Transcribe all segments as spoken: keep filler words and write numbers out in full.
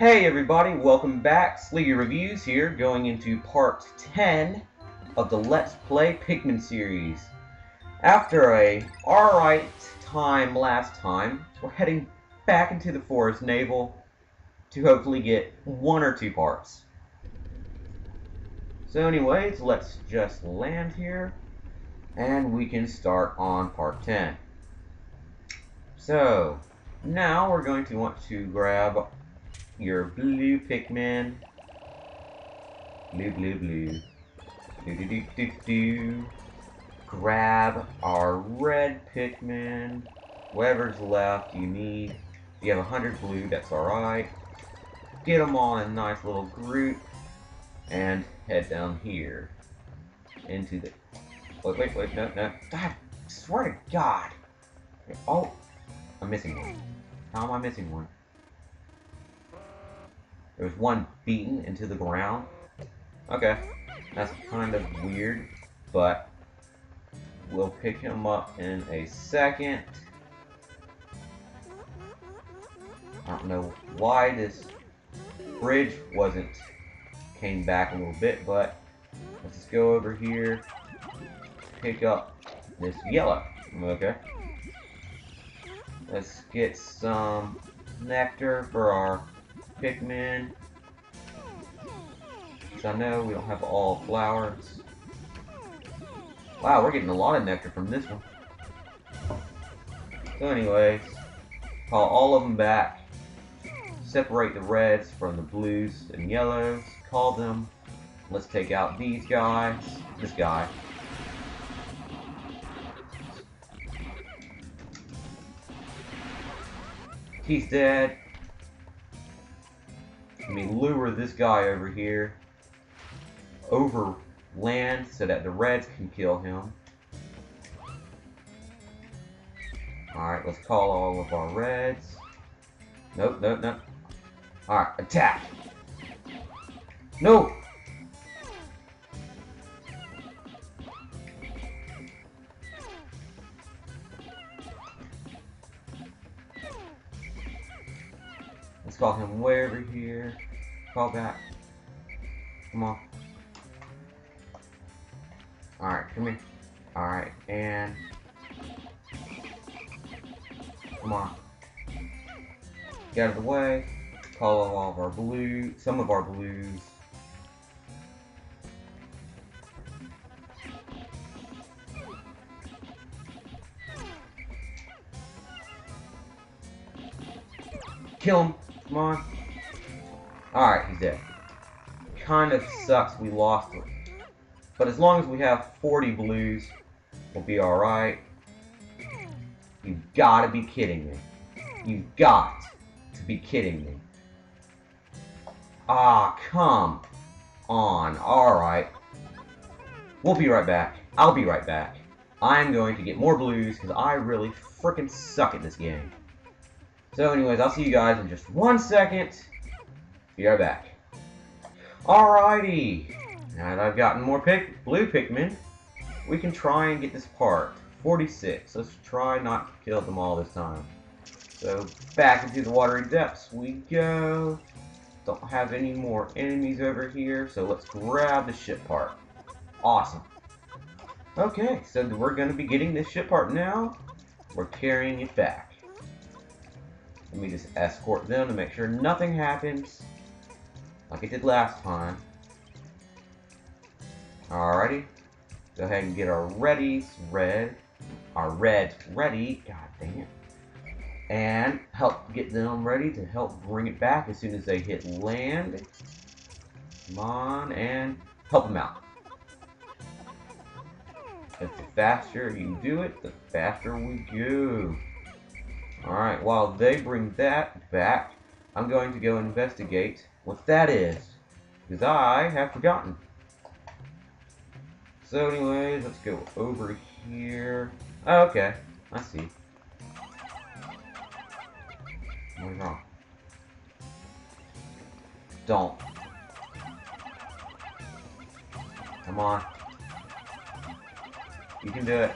Hey everybody, welcome back. Sleegi Reviews here, going into part ten of the Let's Play Pikmin series. After a alright time last time, we're heading back into the Forest Naval to hopefully get one or two parts. So anyways, let's just land here, and we can start on part ten. So, now we're going to want to grab your blue Pikmin. Blue, blue, blue. Do, do, do, do, do. Grab our red Pikmin. Whatever's left you need. If you have one hundred blue, that's alright. Get them all in a nice little group. And head down here. Into the... Wait, wait, wait, no, no. God, I swear to God. Oh, I'm missing one. How am I missing one? There's one beaten into the ground. Okay, that's kind of weird, but we'll pick him up in a second. I don't know why this bridge wasn't came back a little bit, but let's just go over here, pick up this yellow. Okay, let's get some nectar for our Pikmin, because I know we don't have all flowers. Wow, we're getting a lot of nectar from this one. So anyways, call all of them back. Separate the reds from the blues and yellows. Call them. Let's take out these guys. This guy. He's dead. Let me lure this guy over here, over land, so that the reds can kill him. Alright, let's call all of our reds. Nope, nope, nope. Alright, attack! No! Let's call him way over here. Call back. Come on. Alright, come here. Alright, and... Come on. Get out of the way. Call all of our blue... Some of our blues. Kill him. Come on. Alright, he's dead. Kind of sucks we lost him. But as long as we have forty blues, we'll be alright. You've got to be kidding me. You've got to be kidding me. Ah, come on. Alright. We'll be right back. I'll be right back. I'm going to get more blues because I really freaking suck at this game. So anyways, I'll see you guys in just one second. Be right back. Alrighty. Now that I've gotten more pick blue Pikmin, we can try and get this part. forty-six. Let's try not to kill them all this time. So back into the watery depths we go. Don't have any more enemies over here, so let's grab the ship part. Awesome. Okay, so we're going to be getting this ship part now. We're carrying it back. Let me just escort them to make sure nothing happens like it did last time. Alrighty. Go ahead and get our readies red. Our reds ready. God dang it. And help get them ready to help bring it back as soon as they hit land. Come on and help them out. Because the faster you do it, the faster we go. Alright, while they bring that back, I'm going to go investigate what that is, because I have forgotten. So anyways, let's go over here. Oh, okay, I see. What is wrong? Don't. Come on. You can do it.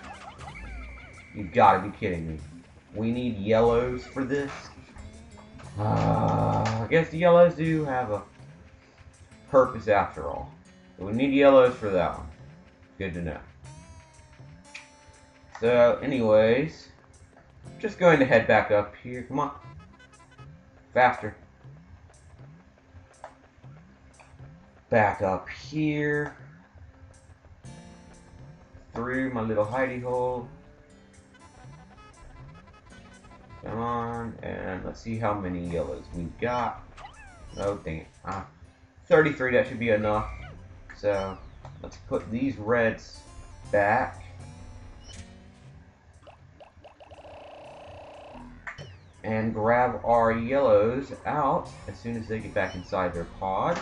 You've got to be kidding me. We need yellows for this. Uh, guess the yellows do have a purpose after all. So we need yellows for that one. Good to know. So, anyways, just going to head back up here. Come on. Faster. Back up here. Through my little hidey hole. Come on, and let's see how many yellows we got. Oh, dang it. Ah, thirty-three, that should be enough. So, let's put these reds back. And grab our yellows out as soon as they get back inside their pod.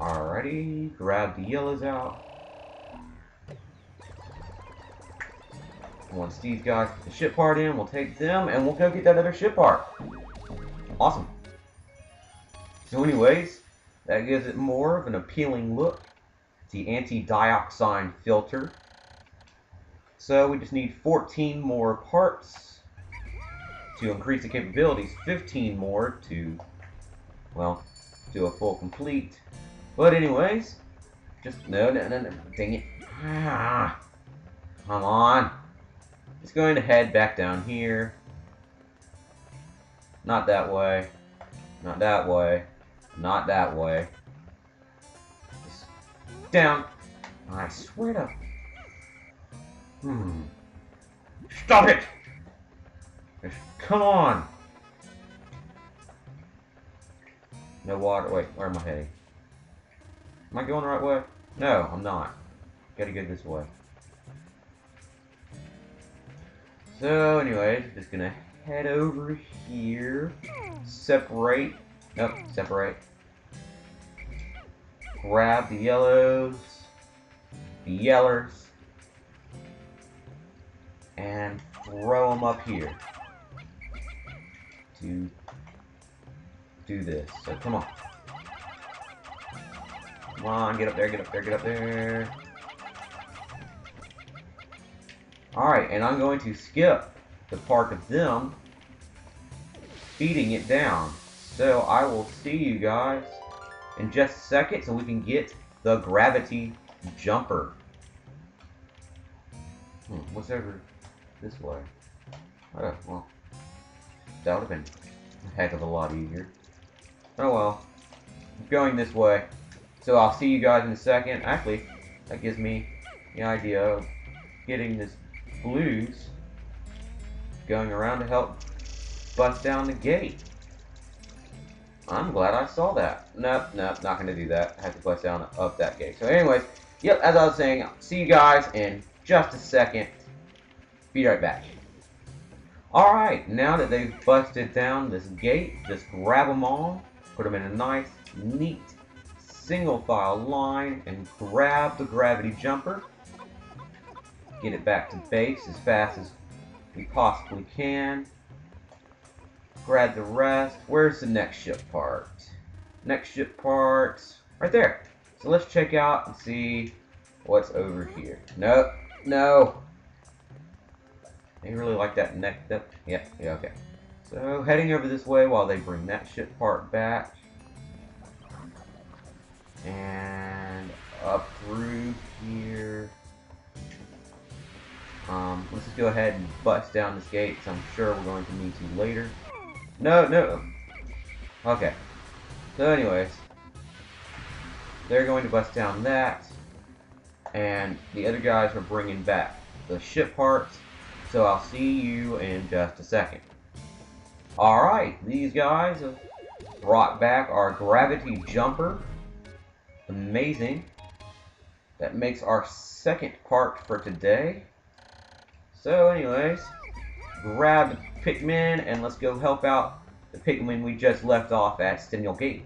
Alrighty, grab the yellows out. Once these guys get the ship part in, we'll take them and we'll go get that other ship part. Awesome. So anyways, that gives it more of an appealing look. It's the anti-dioxine filter. So we just need fourteen more parts to increase the capabilities, fifteen more to, well, do a full complete. But anyways, just, no, no, no, no, dang it. Ah, come on. Just going to head back down here. Not that way. Not that way. Not that way. Just down. I swear to... Hmm. Stop it! Just come on! No water. Wait, where am I heading? Am I going the right way? No, I'm not. Gotta go this way. So, anyways, just gonna head over here. Separate. Nope, separate. Grab the yellows. The yellers. And throw them up here to do this. So come on. Come on, get up there, get up there, get up there. Alright, and I'm going to skip the part of them feeding it down. So I will see you guys in just a second so we can get the Gravity Jumper. Hmm, what's over... this way. Oh, well. That would have been a heck of a lot easier. Oh well. I'm going this way. So I'll see you guys in a second. Actually, that gives me the idea of getting this blues going around to help bust down the gate. I'm glad I saw that. Nope, nope, not going to do that. I have to bust down up that gate. So anyways, yep, as I was saying, I'll see you guys in just a second. Be right back. Alright, now that they've busted down this gate, just grab them all, put them in a nice, neat, single file line, and grab the Gravity Jumper. Get it back to base as fast as we possibly can. Grab the rest. Where's the next ship part? Next ship part, right there. So let's check out and see what's over here. Nope, no. They really like that neck up. Yeah, yeah, okay. So, heading over this way while they bring that ship part back. And up through here. Um, let's just go ahead and bust down this gate, so I'm sure we're going to need to later. No, no. Okay. So, anyways. They're going to bust down that. And the other guys are bringing back the ship parts. So I'll see you in just a second. Alright, these guys have brought back our Gravity Jumper. Amazing. That makes our second part for today. So anyways, grab the Pikmin and let's go help out the Pikmin we just left off at Steniel Gate.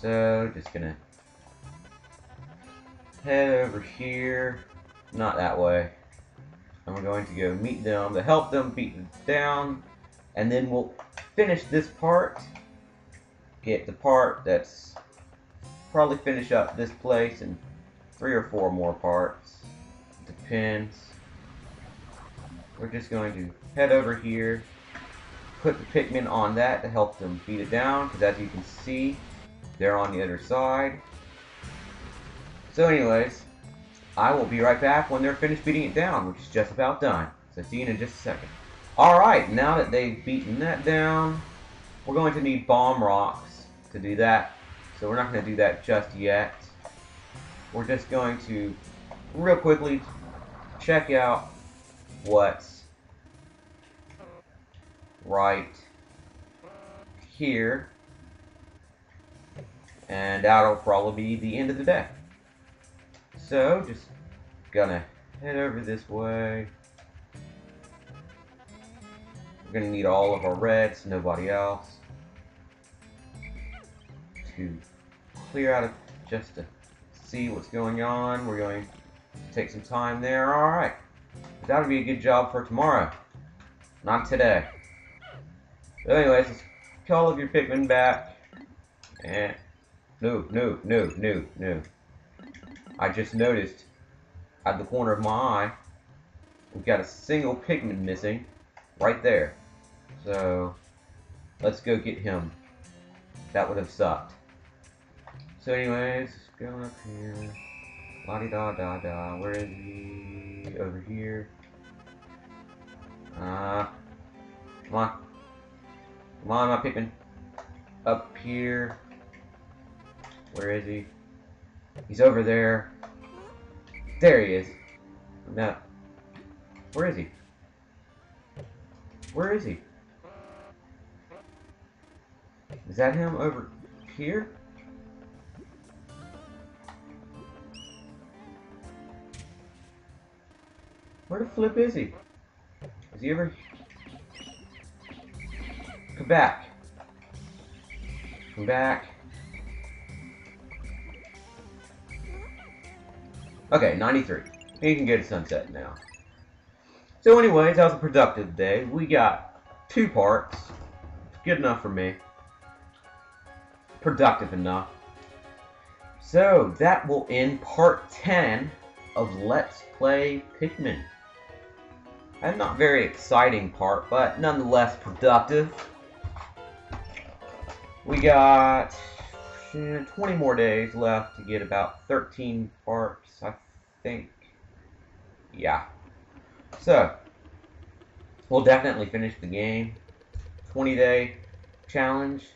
So, just gonna head over here. Not that way. And we're going to go meet them to help them beat them down. And then we'll finish this part. Get the part that's probably finish up this place in three or four more parts. Depends. We're just going to head over here, put the Pikmin on that to help them beat it down, because as you can see, they're on the other side. So anyways, I will be right back when they're finished beating it down, which is just about done. So see you in just a second. Alright, now that they've beaten that down, we're going to need bomb rocks to do that. So we're not going to do that just yet. We're just going to, real quickly, check out what's right here. And that'll probably be the end of the day. So, just gonna head over this way. We're gonna need all of our reds, nobody else, to clear out of, just to see what's going on. We're going to take some time there. Alright, that'll be a good job for tomorrow, not today. So anyways, let's call up your Pikmin back. And no, no, no, no, no. I just noticed, out of the corner of my eye, we've got a single Pikmin missing, right there. So, let's go get him. That would have sucked. So anyways, let's go up here. La-di-da-da-da, where is he? Over here. Uh, come on. Come on, my Pikmin. Up here. Where is he? He's over there. There he is. No. Where is he? Where is he? Is that him over here? Where the flip is he? Is he over here? Come back. Come back. Okay, ninety-three. You can go to sunset now. So anyways, that was a productive day. We got two parts. Good enough for me. Productive enough. So, that will end part ten of Let's Play Pikmin. A not very exciting part, but nonetheless productive. We got twenty more days left to get about thirteen parts, I think. Yeah. So, we'll definitely finish the game. twenty day challenge?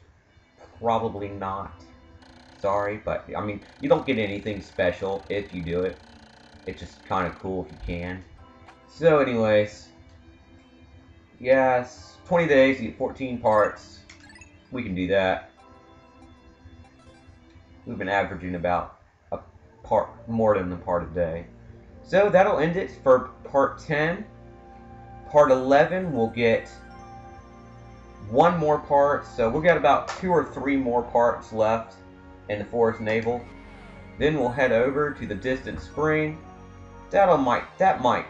Probably not. Sorry, but, I mean, you don't get anything special if you do it. It's just kind of cool if you can. So, anyways. Yes, twenty days, you get fourteen parts. We can do that. We've been averaging about a part, more than a part a day. So that'll end it for part ten. Part eleven will get one more part. So we've got about two or three more parts left in the Forest Naval. Then we'll head over to the Distant Spring. That'll might that might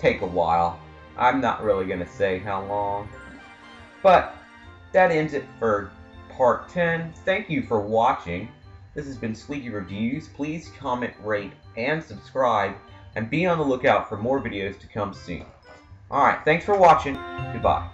take a while. I'm not really gonna say how long. But that ends it for part ten. Thank you for watching. This has been Sleegi Reviews. Please comment, rate, and subscribe. And be on the lookout for more videos to come soon. Alright, thanks for watching. Goodbye.